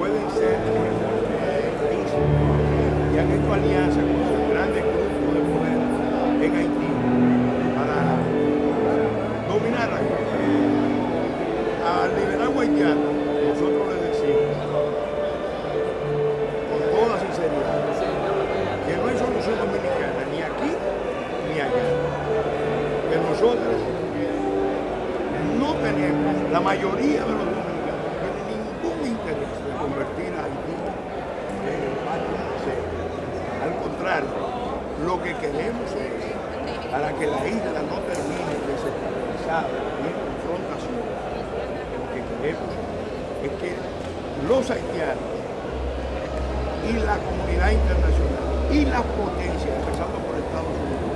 pueden ser y han hecho alianzas con sus grandes grupos de poder en Haití para dominar al liderazgo haitiano. Nosotros les decimos con toda sinceridad que no hay solución dominicana ni aquí ni allá, que nosotros no tenemos, la mayoría de los dominicanos no tienen ningún interés de convertir a Haití en el patio de ser. Al contrario, lo que queremos es para que la isla no termine desestabilizada ni en confrontación. Lo que queremos es que los haitianos y la comunidad internacional y las potencias, empezando por Estados Unidos,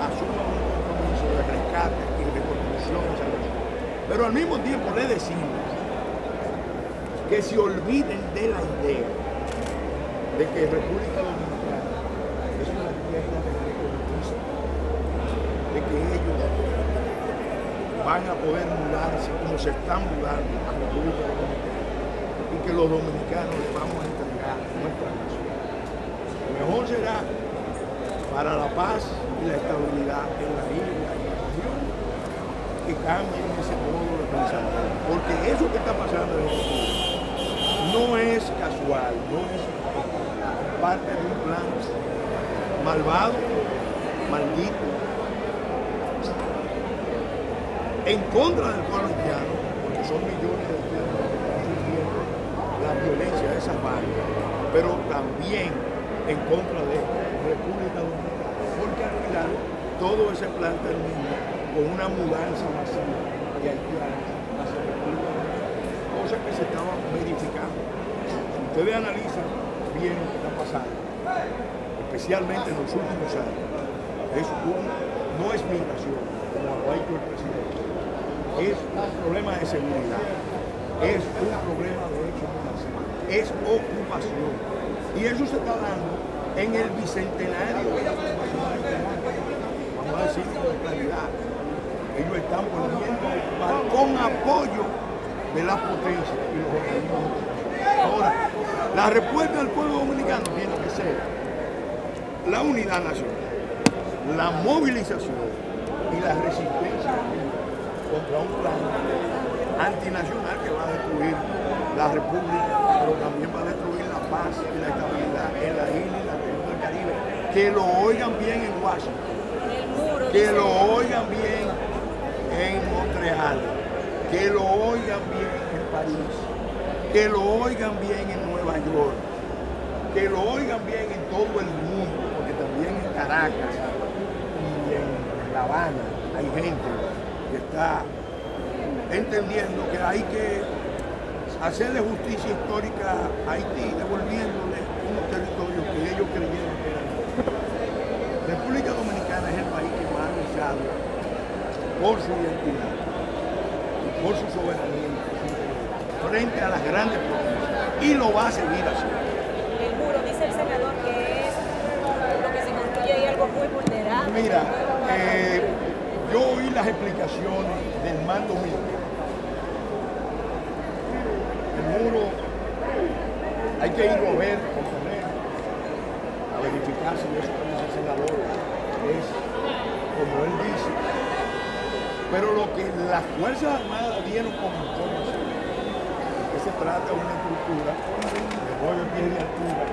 asuman un compromiso de rescate y de construcción de esa nación. Pero al mismo tiempo le decimos que se olviden de la idea de que República Dominicana es una tierra de reconquista, de que ellos van a poder mudarse como se están mudando a República Dominicana y que los dominicanos les vamos a entregar nuestra nación. Lo mejor será para la paz y la estabilidad en la isla y la región que cambien ese modo de pensar, porque eso que está pasando en el futuro no es casual, no es parte de un plan malvado, maldito, en contra del pueblo haitiano, porque son millones de haitianos que están sufriendo la violencia de esa parte, pero también en contra de República Dominicana, porque al final todo ese plan termina con una mudanza masiva de haitianos hacia República Dominicana, cosa que se estaba verificando. Si ustedes analizan bien lo que está pasando, especialmente en los últimos años, no es migración, como lo ha dicho el presidente, es un problema de seguridad, es un problema de ocupación, es ocupación, y eso se está dando en el bicentenario de la ocupación de Haití. Vamos a decirlo con claridad, ellos están volviendo a ocupar con apoyo de las potencias y los organismos. Ahora, la respuesta del pueblo dominicano tiene que ser la unidad nacional, la movilización y la resistencia contra un plan antinacional que va a destruir la República, pero también va a destruir la paz y la estabilidad en la isla y la región del Caribe. Que lo oigan bien en Washington, que lo oigan bien en Montreal, que lo oigan bien en París, que lo oigan bien en Nueva York, que lo oigan bien en todo el mundo, porque también en Caracas y en La Habana hay gente que está entendiendo que hay que hacerle justicia histórica a Haití, devolviéndole unos territorios que ellos creyeron que eran. La República Dominicana es el país que más ha luchado por su identidad y por su soberanía frente a las grandes potencias, y lo va a seguir haciendo. El muro, dice el senador, que es lo que se construye ahí algo muy vulnerable. Mira, yo oí las explicaciones del mando militar. El muro hay que irlo a ver, a verificar si eso que dice el senador es como él dice. Pero lo que las Fuerzas Armadas dieron como información, se trata de una estructura de 9 pies de altura,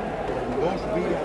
con 2 vías